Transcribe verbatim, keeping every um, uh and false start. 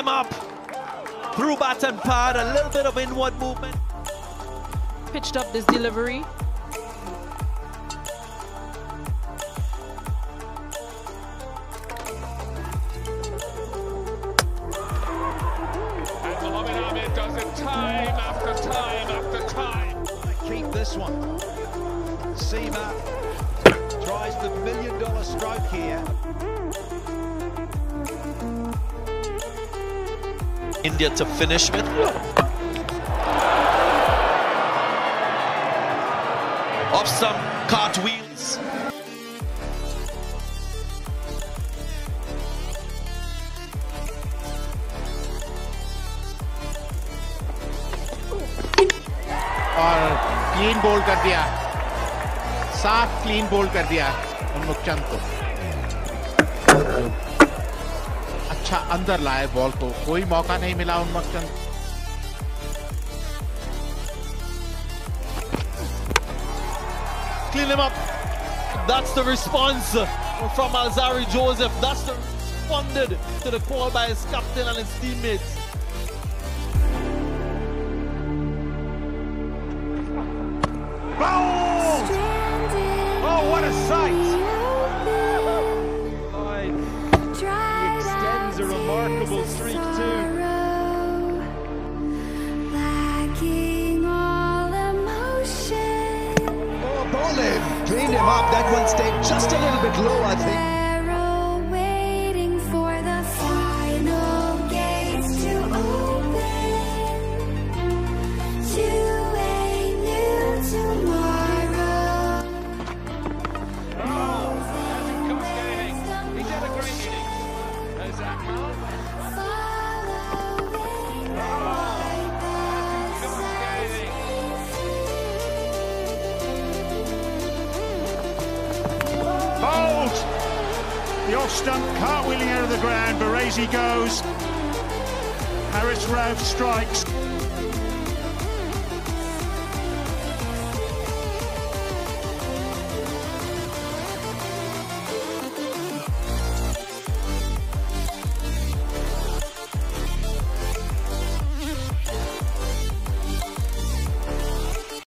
came up through bat and pad, a little bit of inward movement. Pitched up this delivery. And Mohammad Amir does it time after time after time. Keep this one. Seema tries the million dollar stroke here. India to finish with. Off some cartwheels. और clean bowl कर दिया, साफ clean bowl कर दिया उन्मुख चंद को. अच्छा अंदर लाए बॉल को, कोई मौका नहीं मिला उन्मुख चंद. Clean him up. That's the response from Alzari Joseph. That's the responded to the call by his captain and his teammates. Wow! Oh, what a sight! A remarkable streak too. Lacking all emotion. Oh, Bolev cleaned him up. That one stayed just a little bit low, I think. The off stump cartwheeling out of the ground. Baresi goes. Harris Routh strikes.